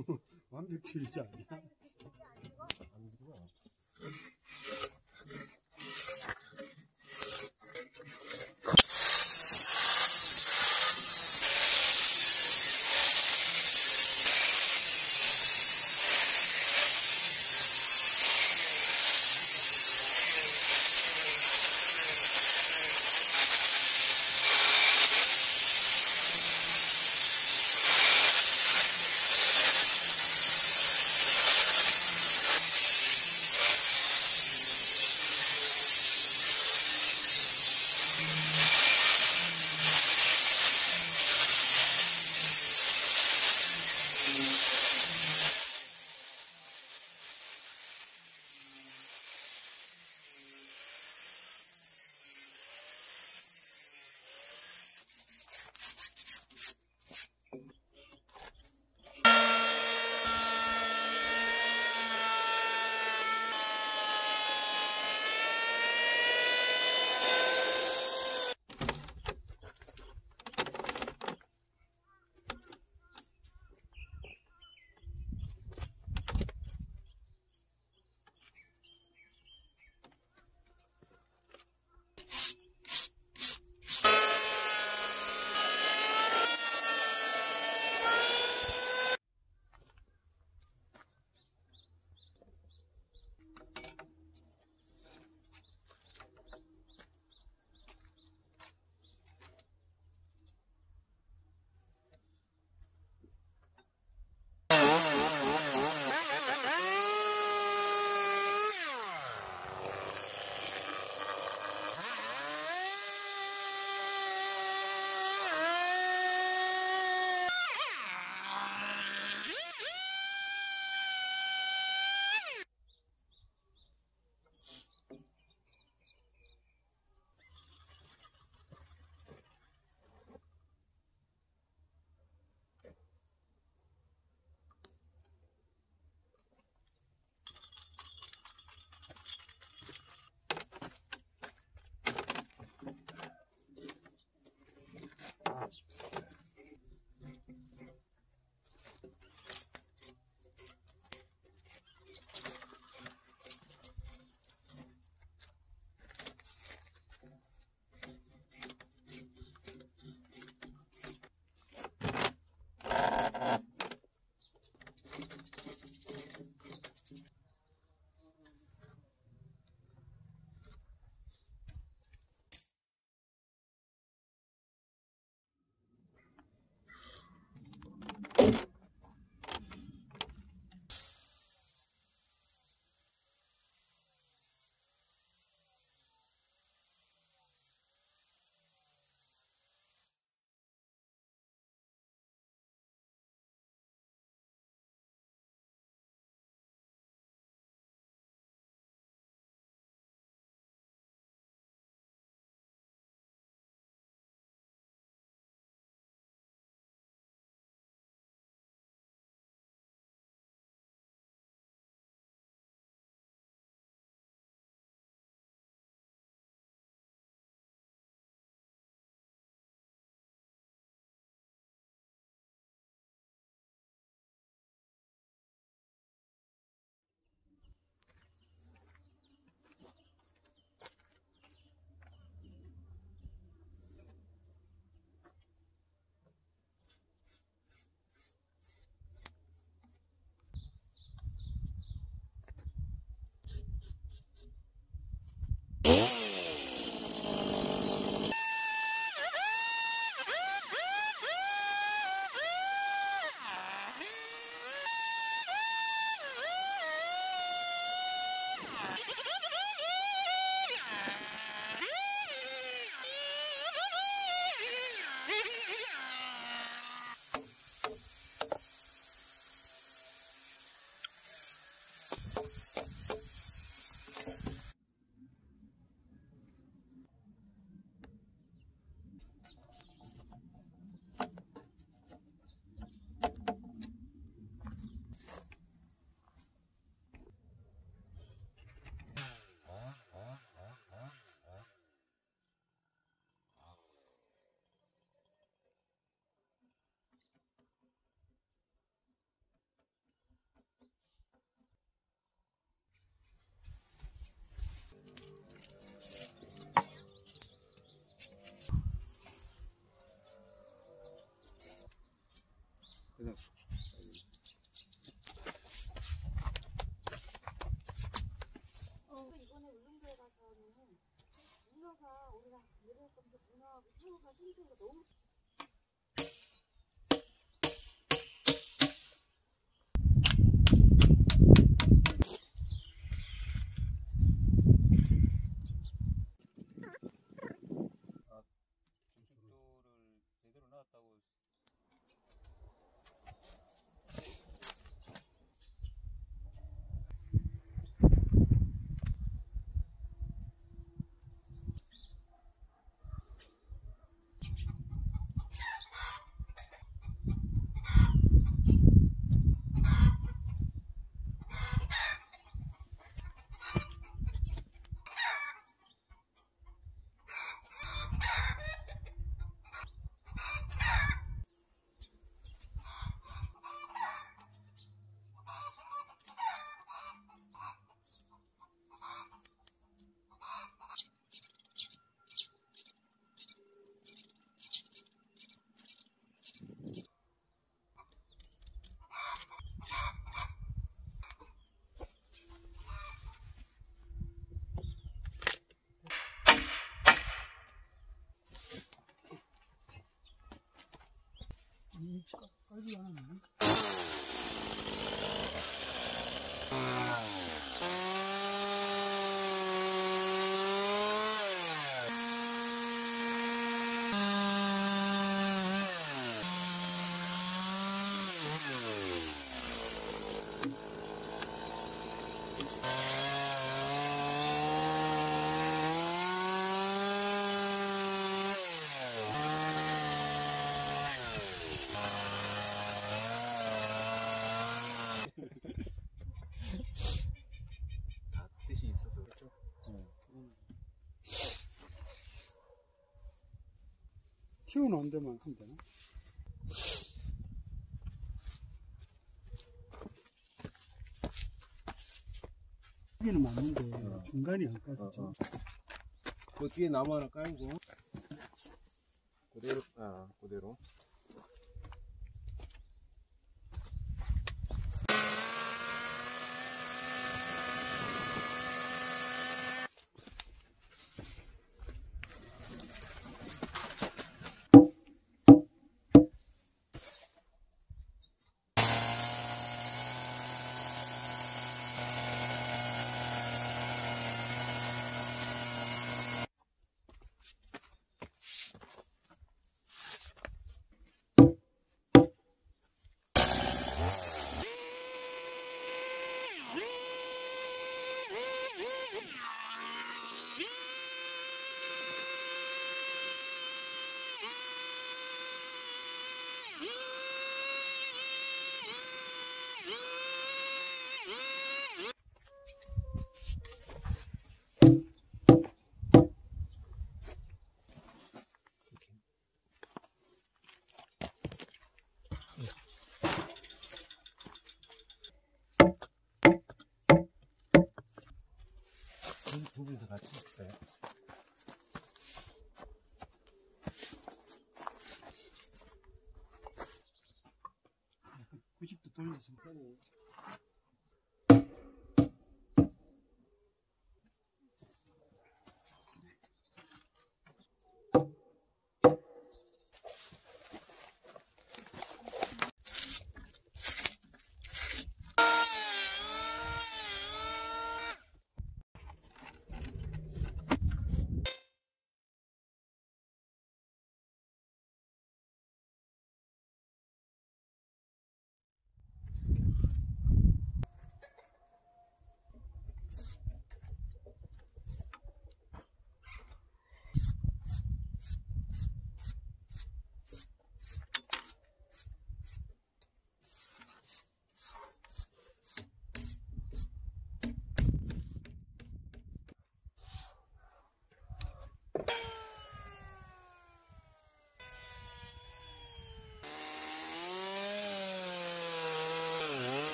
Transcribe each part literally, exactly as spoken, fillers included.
너무 완벽주의자 아니야? 그냥 쑥쑥. 이번에 울릉도에 가서는 문어가 우리가 내려올 건데 문어하고 새우가 힘들고 너무. 어디 가나? 다 뜻이 있어서 그렇죠? 응. 응. 튀어나온 데만 하면 되나? 여기는 맞는데 어. 중간이 안 까서 어, 어. 그 뒤에 나무 하나 깔고 그대로 아 그대로 두 분이서 같이 있어요. 구십 도 돌려서 편해.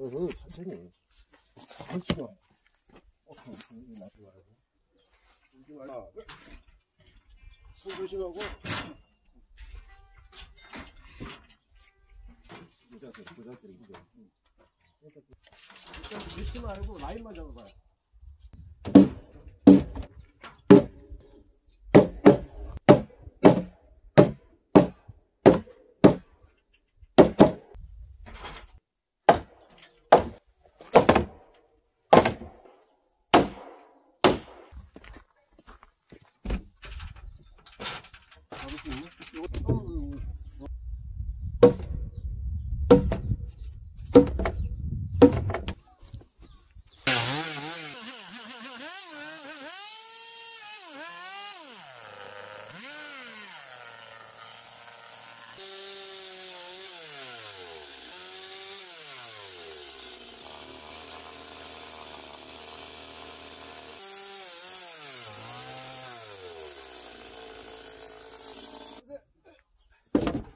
여기 선생님 설치가 어떻게 나지 말고 이게 말고 손 조심하고 모자들 모자들 이거 일단 믿지 말고 라인만 잡아봐요.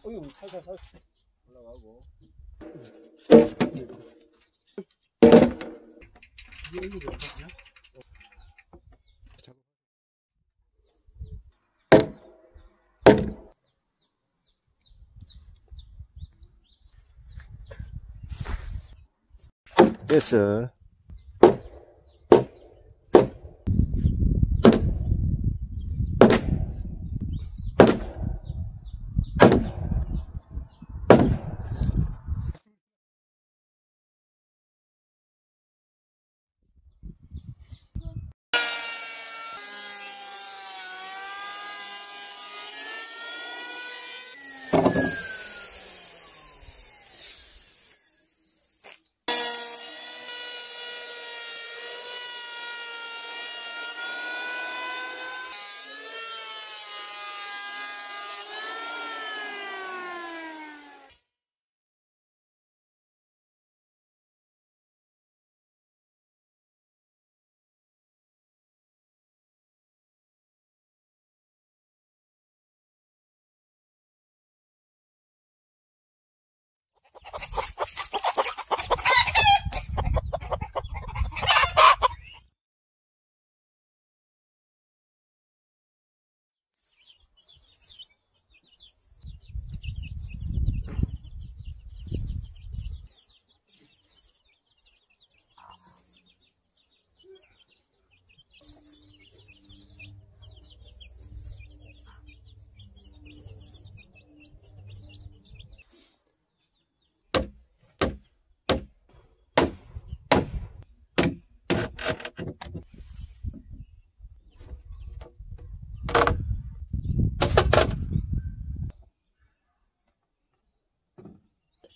어휴, 살살 살살 올라가고 됐어.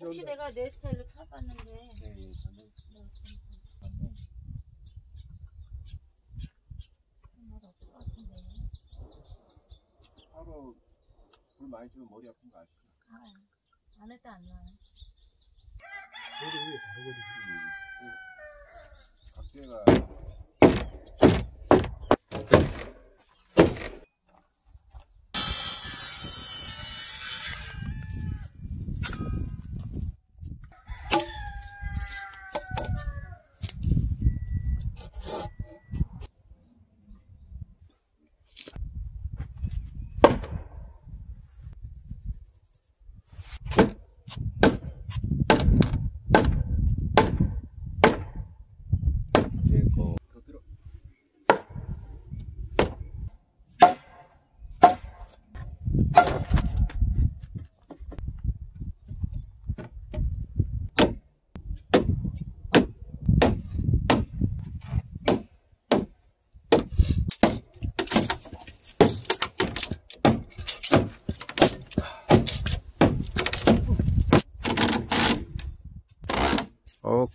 혹시 내가 내 스타일로 타봤는데 네, 저는 정말 없을 것 같은데 하루 물 많이 주면 머리 아픈 거 아시죠? 아, 안 해도 안 나요. 머리 위에 바르고 있고 각도가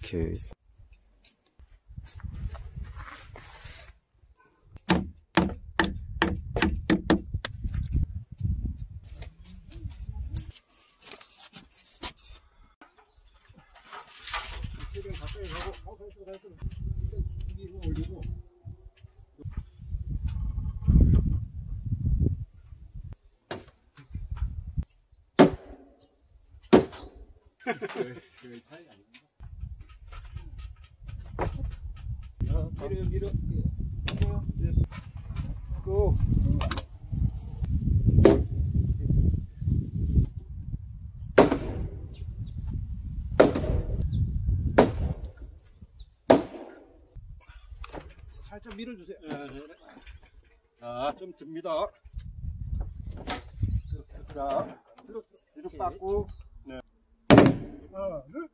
오케이. 그 차이 아닙니다. Get up, get up. Yeah. Go. 살짝 밀어주세요. 자, 좀 듭니다. 자, 뒤로 빠꾸. 네. 하나, 둘.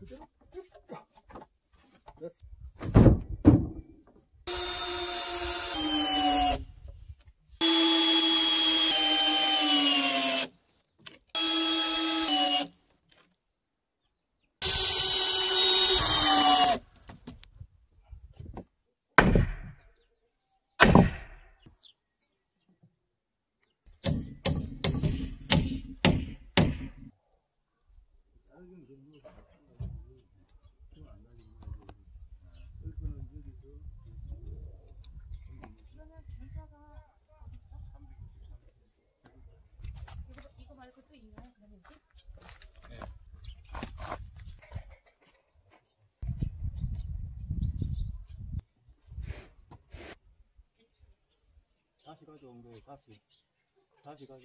그대로 쭉 가. 됐어. 다시 가져온 거예요. 다시 다시 가져.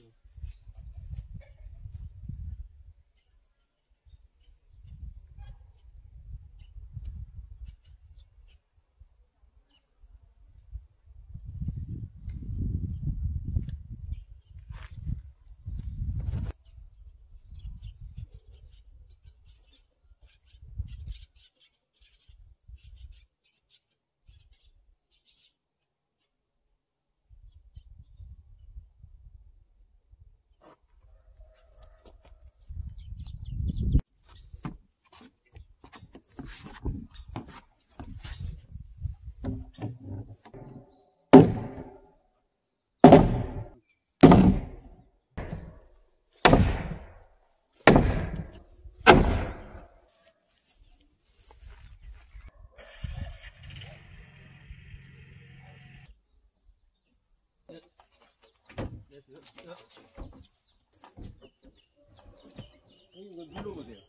이거 눌러보세요.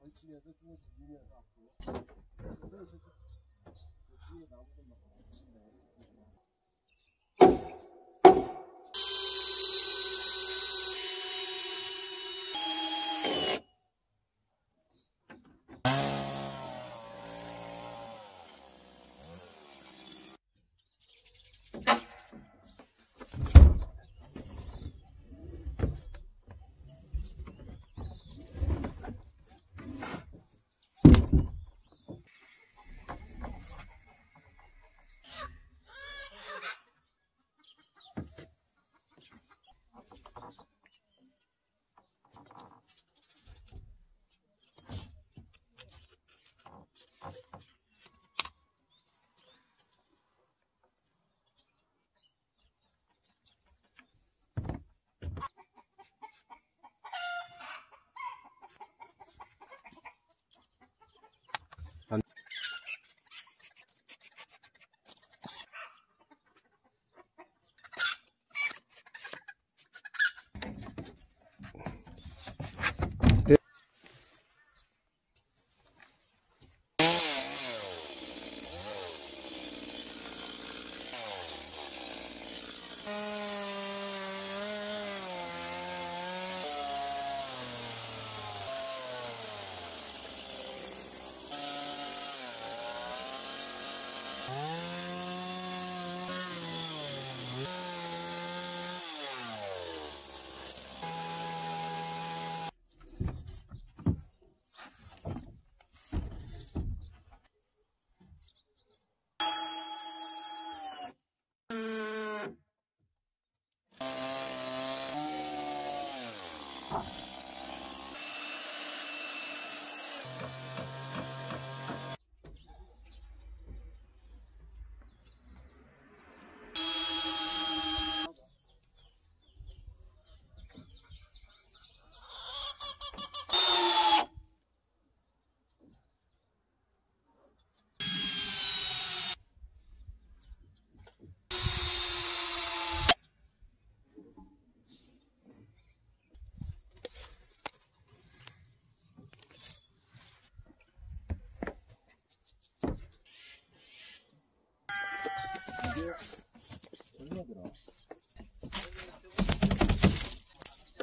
걸치면서 중에서 밀면서 앞으로 뒤에 나무도 막 And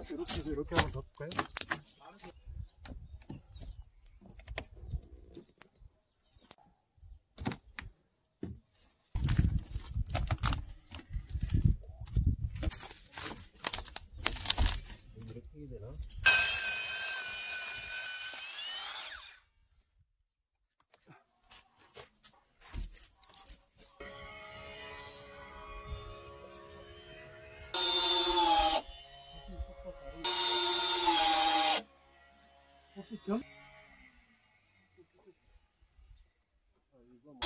이렇게 해서 이렇게 한번 더 볼까요? 이렇게 해야 되나? 좀? 아, 이거 뭐.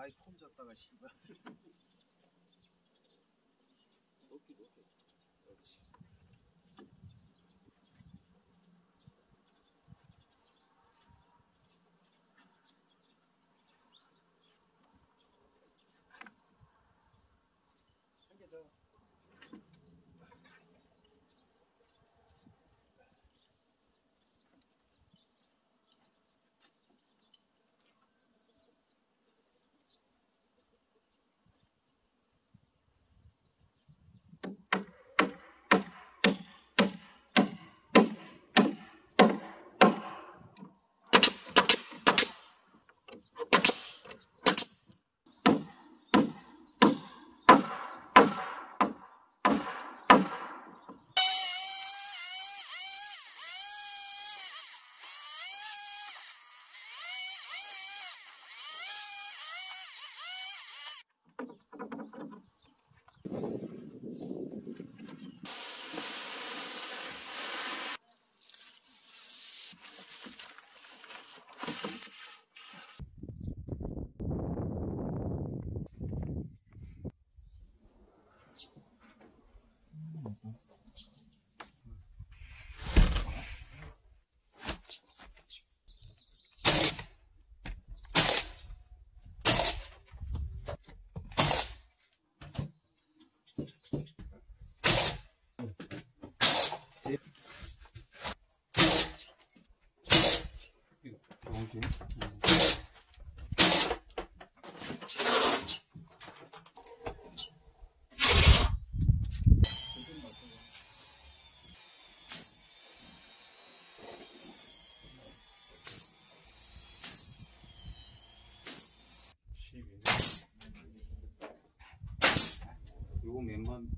아이 폼 잡다가 씨발. 높이 높이. 그렇지. 한 개 더. 요거 맨만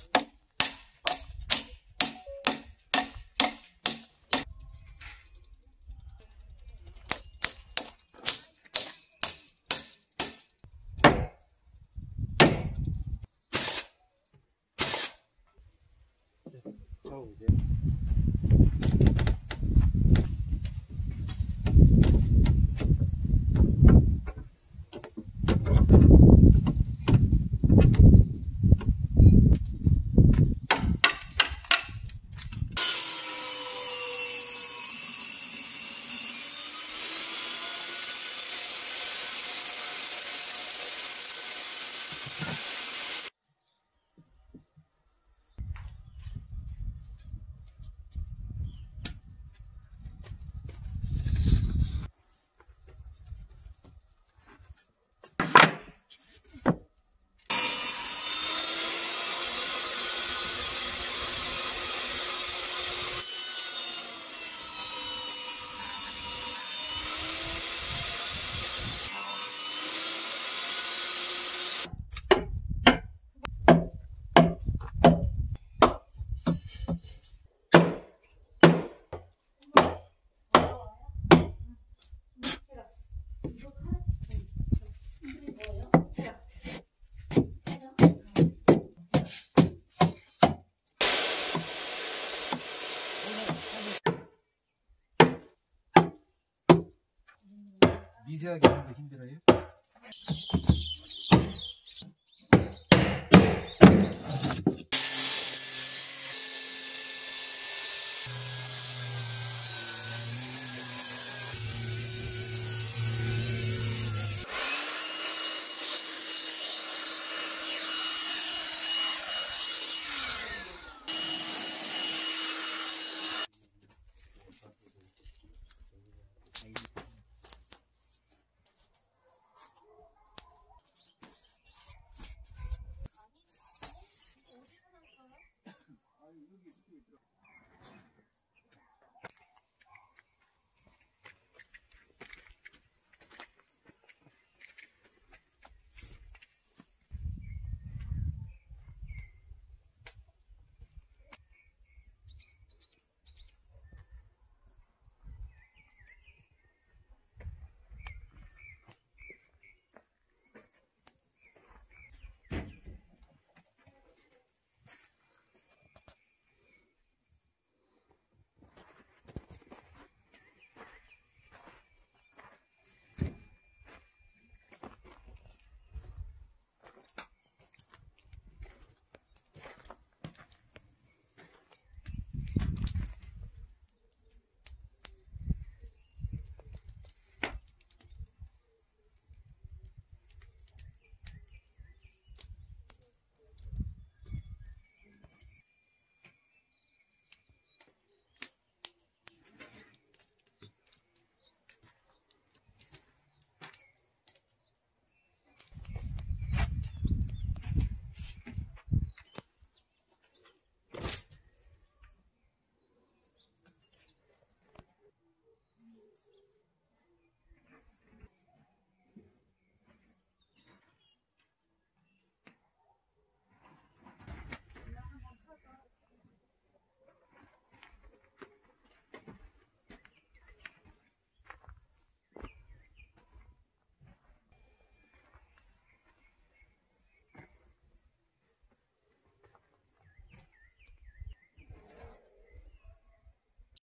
Oh, yeah. 이제야